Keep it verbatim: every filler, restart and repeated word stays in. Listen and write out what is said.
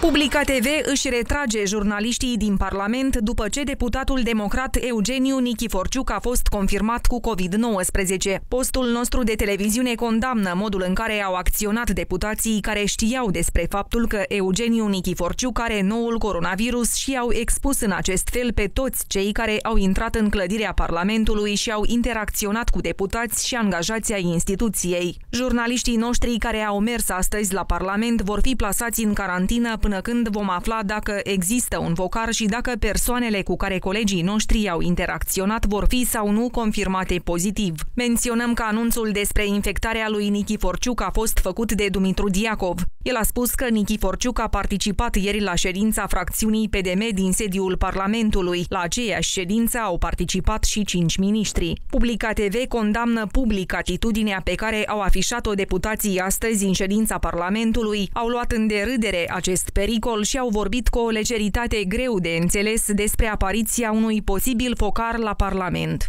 Publika T V își retrage jurnaliștii din Parlament după ce deputatul democrat Eugeniu Nichiforciuc a fost confirmat cu COVID nouăsprezece. Postul nostru de televiziune condamnă modul în care au acționat deputații care știau despre faptul că Eugeniu Nichiforciuc are noul coronavirus și au expus în acest fel pe toți cei care au intrat în clădirea Parlamentului și au interacționat cu deputați și angajații ai instituției. Jurnaliștii noștri care au mers astăzi la Parlament vor fi plasați în carantină până Până când vom afla dacă există un vocar și dacă persoanele cu care colegii noștri au interacționat vor fi sau nu confirmate pozitiv. Menționăm că anunțul despre infectarea lui Nichiforciuc a fost făcut de Dumitru Diacov. El a spus că Nichiforciuc a participat ieri la ședința fracțiunii P D M din sediul Parlamentului. La aceeași ședință au participat și cinci miniștri. Publika T V condamnă public atitudinea pe care au afișat-o deputații astăzi în ședința Parlamentului, au luat în derâdere acest pericol și au vorbit cu o lejeritate greu de înțeles despre apariția unui posibil focar la Parlament.